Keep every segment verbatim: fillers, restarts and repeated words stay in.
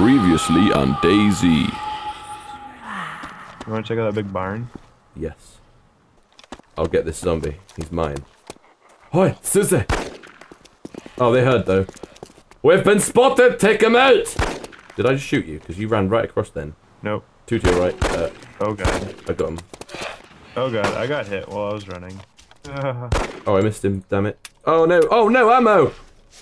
Previously on Daisy. You wanna check out that big barn? Yes. I'll get this zombie. He's mine. Hoi, Susie! Oh, they heard though. We've been spotted! Take him out! Did I just shoot you? Because you ran right across then. Nope. Two to your right. Uh, oh god. I got him. Oh god, I got hit while I was running. Oh, I missed him, damn it. Oh no, oh no, ammo!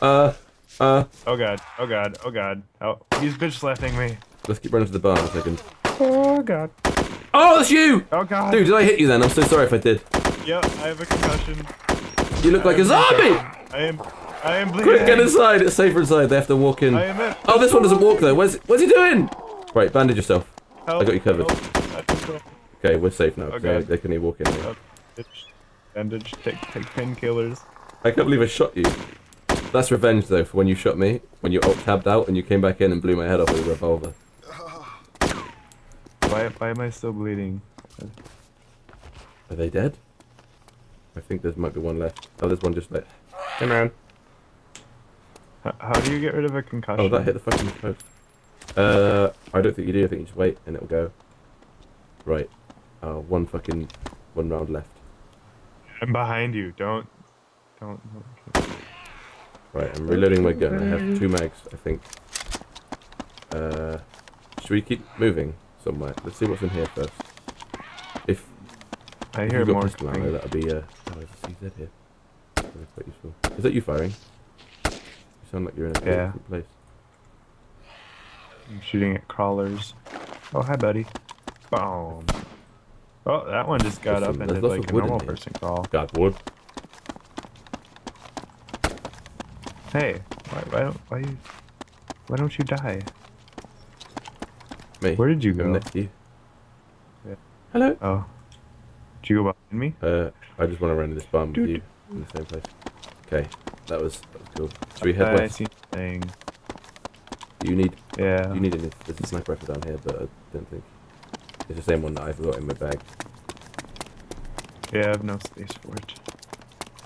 Uh, uh. Oh god, oh god, oh god. Oh, he's bitch slapping me. Let's keep running to the barn in a second. Oh god. Oh, that's you! Oh god. Dude, did I hit you then? I'm so sorry if I did. Yep, I have a concussion. You look I like a zombie! I am, I am bleeding. Quick, get inside, it's safer inside, they have to walk in. I am it. Oh, this one doesn't walk though, where's, where's he doing? Right, bandage yourself. Help, I got you covered. Help. Okay, we're safe now. Okay. They, they can even walk in here. Bandage, take, take painkillers. I can't believe I shot you. That's revenge though for when you shot me, when you alt-tabbed out and you came back in and blew my head off with a revolver. Why, why am I still bleeding? Are they dead? I think there might be one left. Oh, there's one just left. Come on. How, how do you get rid of a concussion? Oh, that hit the fucking post. Uh, I don't think you do. I think you just wait and it'll go. Right. Uh, one fucking, one round left. I'm behind you. Don't, don't. don't. Right. I'm reloading my gun. I have two mags, I think. Uh, should we keep moving somewhere? Let's see what's in here first. If I hear more pistol ammo, that'll be uh. Oh, there's a C Z here. That'll be quite useful. Is that you firing? You sound like you're in a yeah. different place. I'm shooting at crawlers. Oh, hi, buddy. Boom. Oh, that one just got Listen, up and did like a normal person crawl. Got wood. Hey, why, why don't why you why don't you die? Me. Where did you go? I'm next to you. Yeah. Hello. Oh. Did you go behind me? Uh, I just want to run to this barn with you in the same place. Okay, that was that was cool. Should we head west? I see thing. You need. Yeah. You need a, there's a sniper rifle down here, but I don't think. It's the same one that I've got in my bag. Yeah, I have no space for it.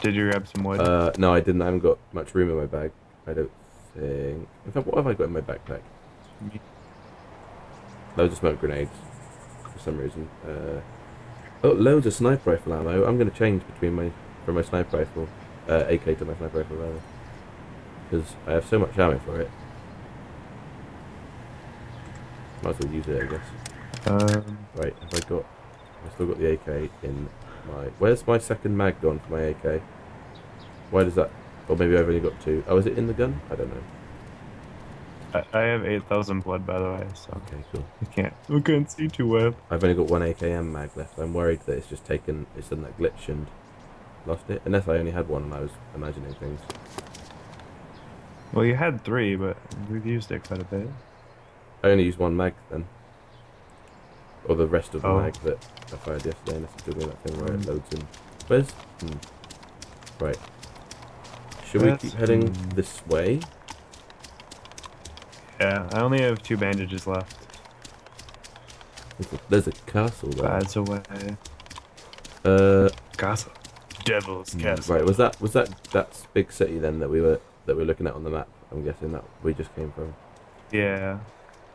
Did you grab some wood? Uh, no, I didn't. I haven't got much room in my bag. I don't think... In fact, what have I got in my backpack? Loads of smoke grenades. For some reason. Uh, oh, loads of sniper rifle ammo. I'm going to change between my... From my sniper rifle... Uh, A K to my sniper rifle, rather. Because I have so much ammo for it. Might as well use it, I guess. Um, right, have I got... I've still got the A K in my... Where's my second mag gone for my A K? Why does that... Or maybe I've only got two. Oh, is it in the gun? I don't know. I, I have eight thousand blood, by the way, so... Okay, cool. We can't... We can't see too well. I've only got one A K M mag left. I'm worried that it's just taken... It's done that glitch and lost it. Unless I only had one and I was imagining things. Well, you had three, but we've used it quite a bit. I only used one mag, then. Or the rest of the oh. mag that I fired yesterday, unless it's doing that thing where mm. it loads in. Where's? Mm. Right. Should That's, we keep heading mm. this way? Yeah, I only have two bandages left. There's a, there's a castle there. That's away. Uh, castle. Devil's mm. castle. Right. Was that was that that big city then that we were that we were looking at on the map? I'm guessing that we just came from. Yeah.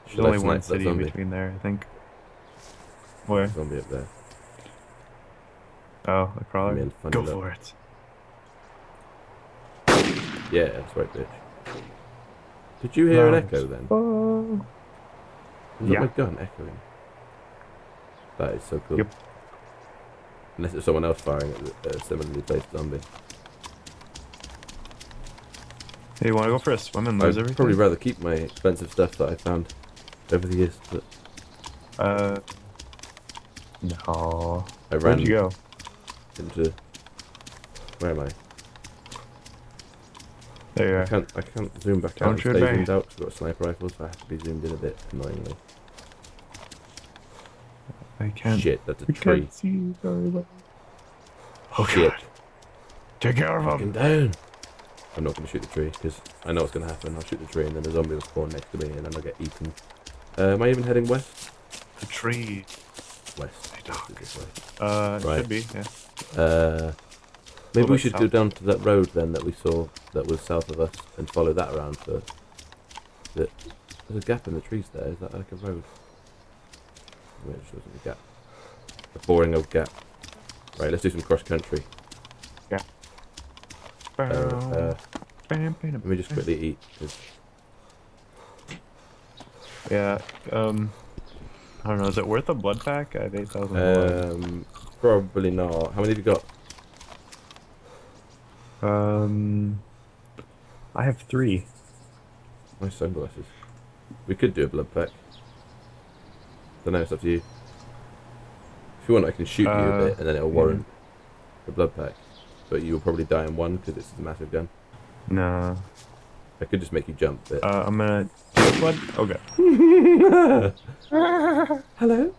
Should There's I only one city in between there, I think. Where? Zombie up there. Oh, a crawler. Go for it. Yeah, that's right, bitch. Did you hear no, an echo then? Oh. Was yeah. that my gun echoing? That is so cool. Yep. Unless it's someone else firing at a similarly placed zombie. Hey, you want to go for a swim and lose I'd everything? I'd probably rather keep my expensive stuff that I found over the years, but. Uh. No. I ran Where'd you go? Into... Where am I? There you are. I can't, I can't zoom back Don't out. Don't zoomed out because I've got a sniper rifle, so I have to be zoomed in a bit, annoyingly. I can't... Shit, that's a I tree. Can't see you very well. Oh shit. God. Take care of him! Down. I'm not going to shoot the tree, because I know what's going to happen. I'll shoot the tree, and then the zombie will spawn next to me, and then I'll get eaten. Uh, am I even heading west? The tree... West. Uh, right. Should be, yeah. Uh, maybe we should south. go down to that road then that we saw that was south of us and follow that around for the, There's a gap in the trees there. Is that like a road? I'm not sure there's a gap. A boring old gap. Right, let's do some cross country. Yeah. Uh, uh, let me just quickly eat. Cause... Yeah. Um. I don't know. Is it worth a blood pack? I have eight thousand. Um. Probably not. How many have you got? Um. I have three. My sunglasses. We could do a blood pack. Don't know. It's up to you. If you want, I can shoot uh, you a bit, and then it'll warrant yeah. the blood pack. But you'll probably die in one because it's a massive gun. Nah. I could just make you jump. But... Uh, I'm gonna. What? Okay. Hello.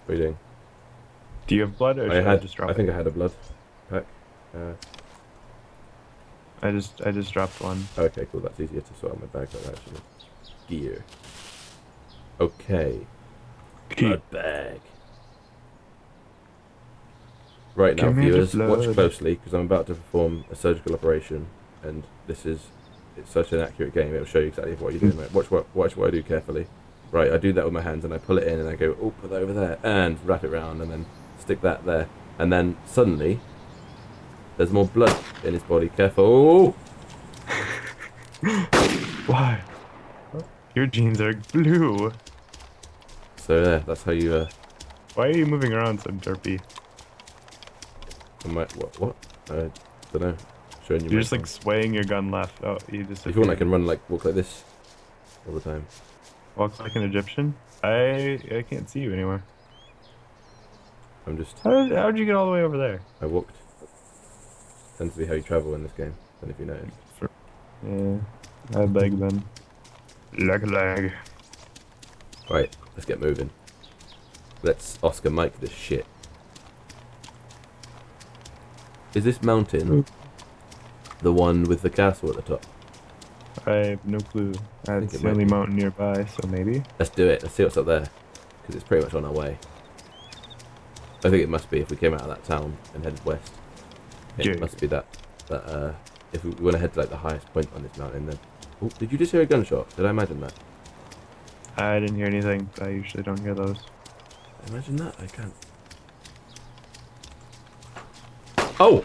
What are you doing? Do you have blood? Or I had. I, just drop I think it? I had a blood pack. Uh, I just, I just dropped one. Okay, cool. That's easier to sort out my bag like that, actually. Gear. Okay. Blood bag. Right now, viewers, watch closely because I'm about to perform a surgical operation, and this is—it's such an accurate game. It'll show you exactly what you're doing. Right? Watch what, watch what I do carefully. Right, I do that with my hands, and I pull it in, and I go, oh, put that over there, and wrap it round, and then stick that there, and then suddenly, there's more blood in his body. Careful! Why? Your jeans are blue. So there, yeah, that's how you. Uh... Why are you moving around so derpy? I might, what? What? I don't know. Showing you. You're just phone. Like swaying your gun left. Oh, you just. If you want, I can run like walk like this, all the time. Walks like an Egyptian. I I can't see you anywhere. I'm just. How did, how did you get all the way over there? I walked. Tends to be how you travel in this game. And if you notice. For, yeah. I lag then. Lag lag. All right, let's get moving. Let's Oscar Mike this shit. Is this mountain the one with the castle at the top? I have no clue. That's the only mountain nearby, so maybe. Let's do it. Let's see what's up there, because it's pretty much on our way. I think it must be if we came out of that town and headed west. It Jake. must be that. That uh, if we want to head to like the highest point on this mountain, then. Oh, did you just hear a gunshot? Did I imagine that? I didn't hear anything. I usually don't hear those. Imagine that. I can't. Oh!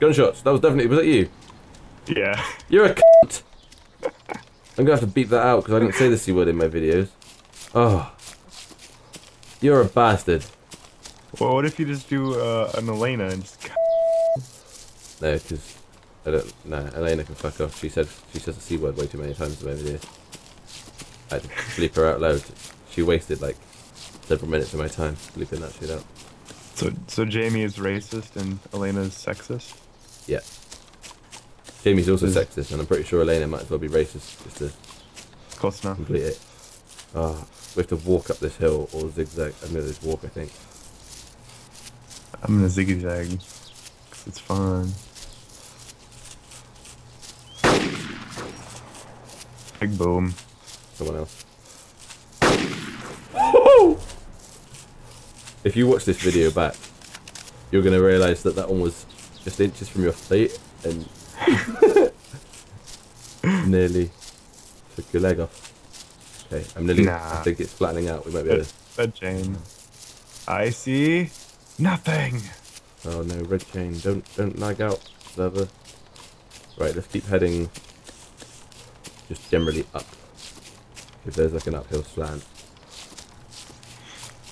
Gunshots. That was definitely... Was that you? Yeah. You're a cunt! I'm going to have to beep that out because I didn't say the C word in my videos. Oh. You're a bastard. Well, what if you just do uh, an Elena and just... No, because... I don't... No, Elena can fuck off. She said she says the C word way too many times in my videos. I had to bleep her out loud. She wasted, like, several minutes of my time bleeping that shit out. So, so Jamie is racist and Elena is sexist? Yeah. Jamie's also is... sexist, and I'm pretty sure Elena might as well be racist just to Close enough. complete it. Oh, we have to walk up this hill or zigzag. I'm going to just walk, I think. I'm going to zigzag because it's fun. Big boom. Someone else. If you watch this video back, you're going to realise that that one was just inches from your plate and nearly took your leg off. Okay, I'm nearly, nah. I think it's flattening out, we might be able to... Red chain. I see nothing! Oh no, red chain, don't, don't lag out, server. Right, let's keep heading just generally up. If there's like an uphill slant.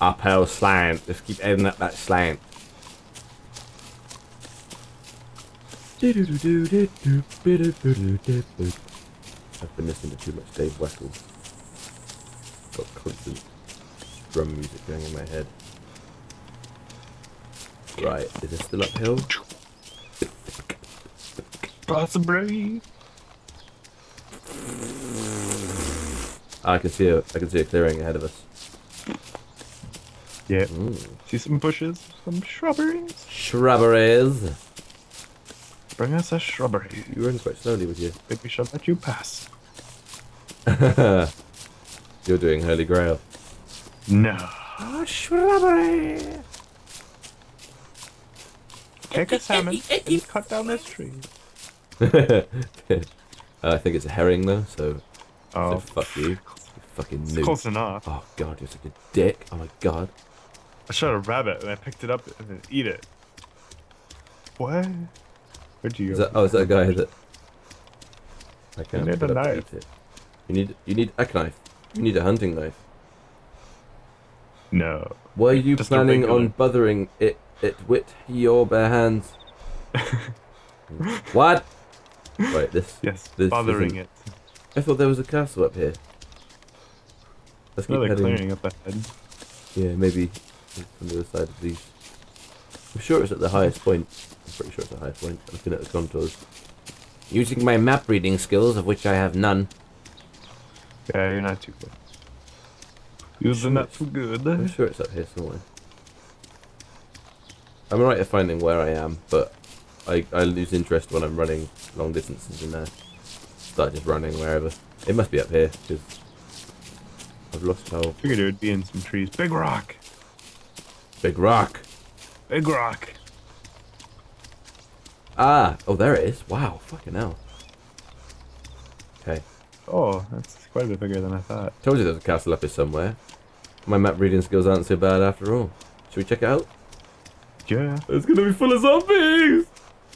Uphill slant. Let's keep heading up that slant. I've been listening to too much Dave Weckles. Got constant drum music going in my head. Right, is it still uphill? Possibly. I can see a, I can see a clearing ahead of us. Yeah. Ooh. See some bushes, some shrubberies. Shrubberies. Bring us a shrubbery. You run quite slowly with you. Think we shall let you pass. You're doing Holy Grail. No. Oh, shrubbery. Take a salmon and cut down this tree. Uh, I think it's a herring though, so, oh. so fuck you. You fucking noob. Close enough. Oh god, you're such a dick. Oh my god. I shot a rabbit and I picked it up and then eat it. What? Where'd you go? Is that, oh, is that a guy? Is it? I can't you need a knife. It. You need you need a knife. You need a hunting knife. No. Were you Just planning on bothering it it with your bare hands? What? Right, this. Yes. This bothering isn't... it. I thought there was a castle up here. Let's keep heading. Clearing up ahead. Yeah, maybe on the other side of these. I'm sure it's at the highest point. I'm pretty sure it's at the highest point. I'm looking at the contours. Using my map reading skills, of which I have none. Yeah, you're not too good. Using that for good. I'm sure it's up here somewhere. I'm right at finding where I am, but I, I lose interest when I'm running long distances in there. Start just running wherever. It must be up here, because I've lost how... I figured it would be in some trees. Big rock! Big rock! Big rock! Ah! Oh, there it is. Wow, fucking hell. Okay. Oh, that's quite a bit bigger than I thought. Told you there's a castle up here somewhere. My map reading skills aren't so bad after all. Should we check it out? Yeah. It's gonna be full of zombies!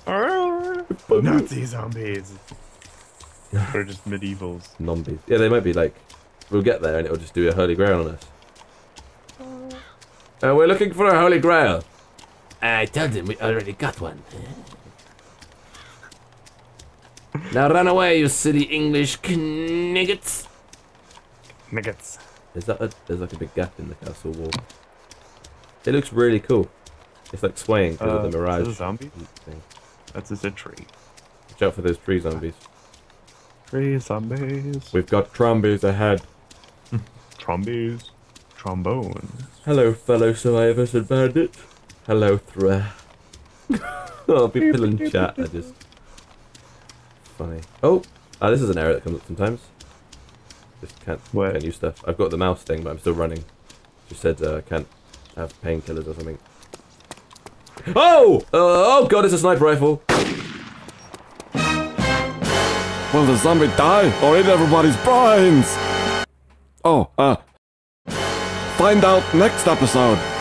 Nazi zombies! Or just medievals. Nombies. Yeah, they might be like... We'll get there and it'll just do a Holy Grail on us. Uh, we're looking for a Holy Grail. I told him we already got one. Now run away, you silly English kniggets. Kniggets. Is that a, there's like a big gap in the castle wall. It looks really cool. It's like swaying because uh, of the mirage. Is that a zombie? Thing. That's just a tree. Watch out for those tree zombies. Tree zombies. We've got trombies ahead. Trombies. Trombone. Hello, fellow survivors and bandits. Hello, Thra. I'll be pillin' chat. I just... Funny. Oh, ah, this is an error that comes up sometimes. Just can't, can't use stuff. I've got the mouse thing, but I'm still running. Just said uh, can't have painkillers or something. Oh! Uh, oh god, it's a sniper rifle! Will the zombie die or eat everybody's brains? Oh, uh... Find out next episode!